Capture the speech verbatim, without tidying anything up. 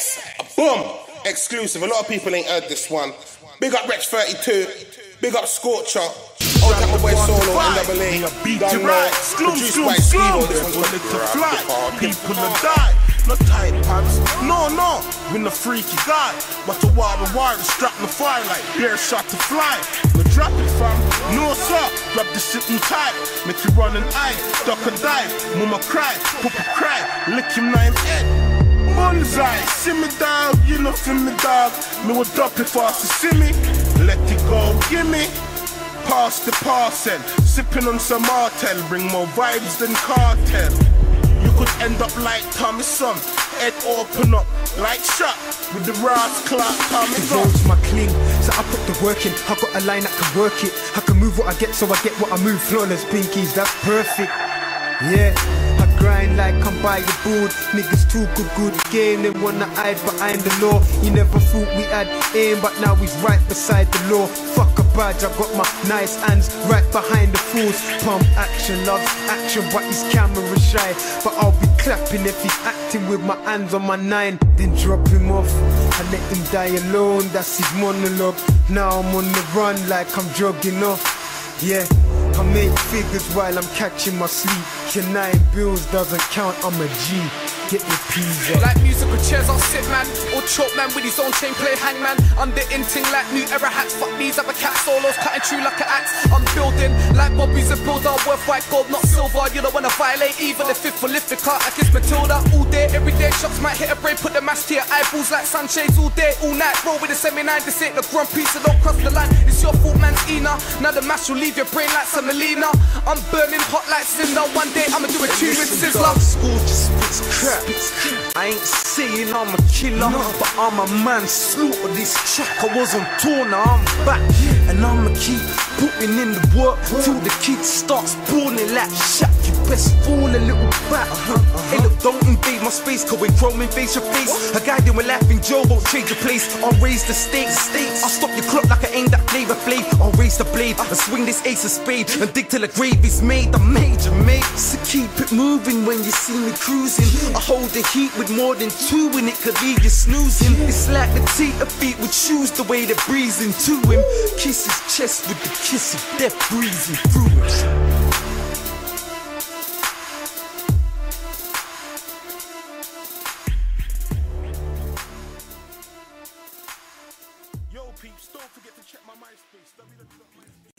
Yes, boom, exclusive. A lot of people ain't heard this one. Big up Wretch thirty-two, big up Scorcher. Old type of way Solo and Double A. Done right, produced by Steve. On this one's got to fly. People are dying. No tight pants, no, no, we're no freaky guy. But the wire and wire is strapped in the fire like bear shot to fly. No drop it from, no sir, grab the shit and tight. Make you run and eye, duck and dive. Mama cry, papa cry, lick him nine head. Bullseye, see me dog, you know see me dog. Me will drop it fast to see me, let it go, gimme. Pass the parcel, sipping on some Martel, bring more vibes than cartel. You could end up like Tommy Sun, head open up like Shack with the Ross Clark Tommy Sun. The road's my cling, so I put the work in. I got a line that can work it. I can move what I get, so I get what I move. Flawless pinkies, that's perfect. Yeah, I grind like I'm by the board. Niggas talk a good game, they wanna hide behind the law. You never thought we had aim, but now we's right beside the law. Fuck a badge, I got my nice hands right behind the force. Pump action, loves action, but his camera shy. But I'll be clapping if he's acting with my hands on my nine. Then drop him off, I let him die alone, that's his monologue. Now I'm on the run like I'm jogging off. Yeah, I make figures while I'm catching my sleep. Your nine bills doesn't count, I'm a G. Get your peas up. Like musical chairs, I'll sit man, or chalk man with his own chain play hangman. I'm the inting like new era hats. Fuck these other cat solos, cutting through like an axe. I'm building like Bobby's a builder, worth white gold, not silver. You don't wanna violate either. The fifth prolific art, I kiss Matilda all day, every day. Shots might hit a brain, put the mash to your eyeballs like Sanchez all day, all night. Roll with a semi nine, this ain't the grumpy, so don't cross the line. It's your fault, man's Ina. Now the mash will leave your brain like some Alina. I'm burning hot like cinder. One day I'ma do a tune with Sizzler. School just spits crap. I ain't saying I'm a killer, no, but I'm a man slaughter this track. I wasn't torn, now I'm back, and I'ma keep putting in the work till the kid starts spawning like Shack. You best fall a little back. Uh-huh, uh-huh. Hey look, don't invade my space, cause when chrome invades your face, what? A guy doing laughing Joe won't change your place. I'll raise the stakes, stakes. I'll stop your clock like I ain't that flavor flame. I'll raise the blade and swing this ace of spade and dig till the grave is made. I'm major, mate. So keep it moving when you see me cruising. I hold the heat with more than two and it could leave you snoozing. It's like the cheetah feet would choose the way they're breezing to him. Kiss his chest with the kiss of death breezing through him.